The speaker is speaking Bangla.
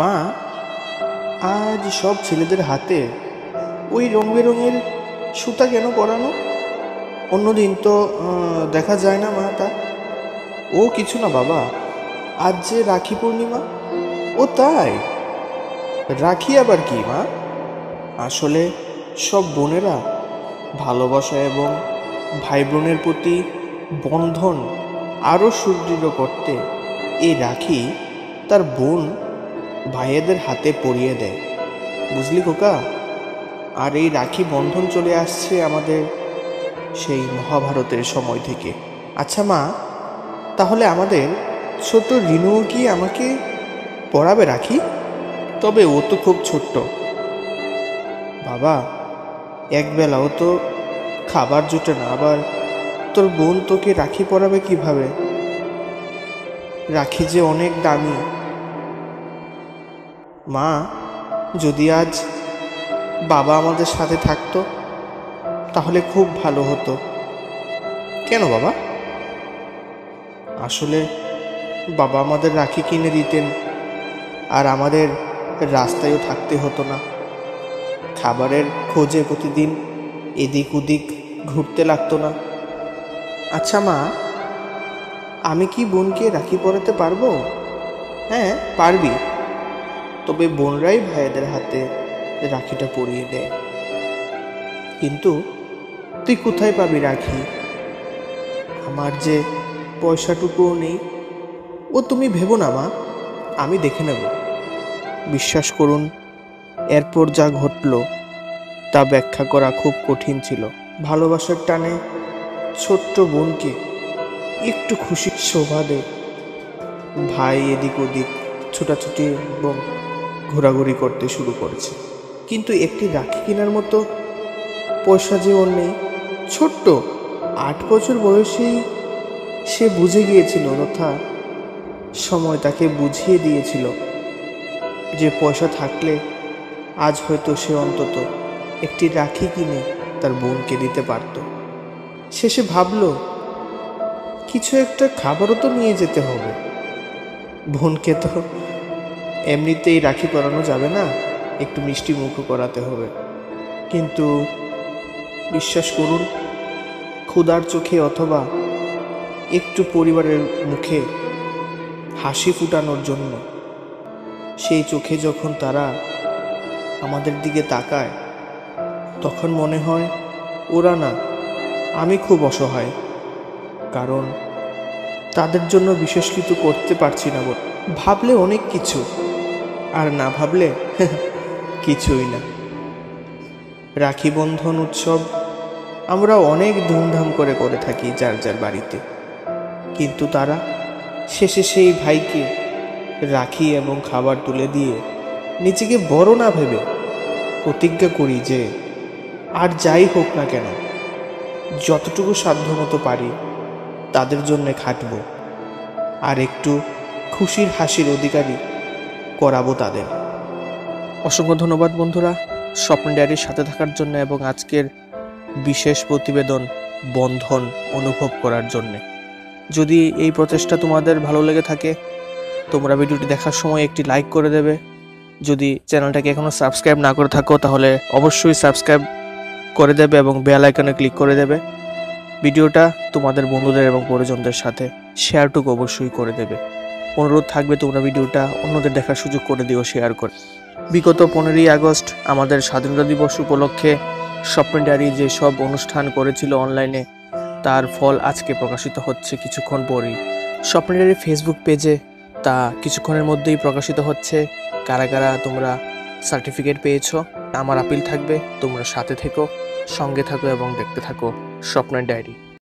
মা আজ সব ছেলেদের হাতে ওই রং বেরঙের সুতা কেন পরানো? অন্যদিন তো দেখা যায় না মা। তা ও কিছু না বাবা, আজ যে রাখি পূর্ণিমা। ও তাই, রাখি আবার কি মা? আসলে সব বোনেরা ভালোবাসা এবং ভাই বোনের প্রতি বন্ধন আরও সুদৃঢ় করতে এই রাখি তার বোন ভাইয়েদের হাতে পরিয়ে দেয়, বুঝলি খোকা? আর এই রাখি বন্ধন চলে আসছে আমাদের সেই মহাভারতের সময় থেকে। আচ্ছা মা, তাহলে আমাদের ছোট রিনুও কি আমাকে পড়াবে রাখি? তবে ও তো খুব ছোট্ট বাবা, একবেলাও তো খাবার জোটে না, আবার তোর বোন তোকে রাখি পরাবে কিভাবে? রাখি যে অনেক দামি মা, যদি আজ বাবা আমাদের সাথে থাকতো তাহলে খুব ভালো হতো। কেন বাবা? আসলে বাবা আমাদের রাখি কিনে দিতেন, আর আমাদের রাস্তায়ও থাকতে হতো না। খাবারের খোঁজে প্রতিদিন এদিক ওদিক ঘুরতে লাগতো না। আচ্ছা মা, আমি কি বোনকে রাখি পরাতে পারবো? হ্যাঁ পারবি, তবে বোনরাই ভাইদের হাতে রাখিটা পরিয়ে দেয়। কিন্তু তুই কোথায় পাবি রাখি? আমার যে পয়সাটুকুও নেই। ও তুমি ভেবো না মা, আমি দেখে নেব। বিশ্বাস করুন, এরপর যা ঘটল তা ব্যাখ্যা করা খুব কঠিন ছিল। ভালোবাসার টানে ছোট্ট বোনকে একটু খুশির শোভাদে ভাই এদিক ওদিক ছোটাছুটি এবং ঘোরাঘুরি করতে শুরু করেছে। কিন্তু একটি রাখি কেনার মতো পয়সা যে ওর নেই। ছোট্ট 8 বছর বয়সেই সে বুঝে গিয়েছিল, তথা সময় তাকে বুঝিয়ে দিয়েছিল যে পয়সা থাকলে আজ হয়তো সে অন্তত একটি রাখি কিনে তার বোনকে দিতে পারত। শেষে ভাবল কিছু একটা খাবারও তো নিয়ে যেতে হবে, বোনকে তো এমনিতেই রাখি পরানো যাবে না, একটু মিষ্টি মুখও করাতে হবে। কিন্তু বিশ্বাস করুন, ক্ষুধার চোখে অথবা একটু পরিবারের মুখে হাসি ফুটানোর জন্য সেই চোখে যখন তারা আমাদের দিকে তাকায়, তখন মনে হয় ওরা না, আমি খুব অসহায়, কারণ তাদের জন্য বিশেষ কিছু করতে পারছি না। ভাবলে অনেক কিছু, আর না ভাবলে কিছুই না। রাখি বন্ধন উৎসব আমরা অনেক ধুমধাম করে থাকি যার যার বাড়িতে, কিন্তু তারা শেষে সেই ভাইকে রাখি এবং খাবার তুলে দিয়ে নিজেকে বড় না ভেবে প্রতিজ্ঞা করি যে আর যাই হোক না কেন, যতটুকু সাধ্যমতো পারি তাদের জন্যে খাটব, আর একটু খুশির হাসির অধিকারী করাবো তাদের। অসংখ্য ধন্যবাদ বন্ধুরা স্বপ্ন ডায়েরির সাথে থাকার জন্য এবং আজকের বিশেষ প্রতিবেদন বন্ধন অনুভব করার জন্যে। যদি এই প্রচেষ্টা তোমাদের ভালো লেগে থাকে, তোমরা ভিডিওটি দেখার সময় একটি লাইক করে দেবে। যদি চ্যানেলটাকে এখনও সাবস্ক্রাইব না করে থাকো তাহলে অবশ্যই সাবস্ক্রাইব করে দেবে এবং বেল আইকনে ক্লিক করে দেবে। ভিডিওটা তোমাদের বন্ধুদের এবং পরিজনদের সাথে শেয়ারটুকু অবশ্যই করে দেবে। অনুরোধ থাকবে তোমরা ভিডিওটা অন্যদের দেখার সুযোগ করে দিও শেয়ার করে। বিগত 15ই আগস্ট আমাদের স্বাধীনতা দিবস উপলক্ষে স্বপ্ন ডায়রি যে সব অনুষ্ঠান করেছিল অনলাইনে, তার ফল আজকে প্রকাশিত হচ্ছে কিছুক্ষণ পরেই। স্বপ্ন ডায়রি ফেসবুক পেজে তা কিছুক্ষণের মধ্যেই প্রকাশিত হচ্ছে। কারা কারা তোমরা সার্টিফিকেট পেয়েছো, আমার আপিল থাকবে তোমরা সাথে থেকো, সঙ্গে থাকো এবং দেখতে থাকো স্বপ্ন ডায়রি।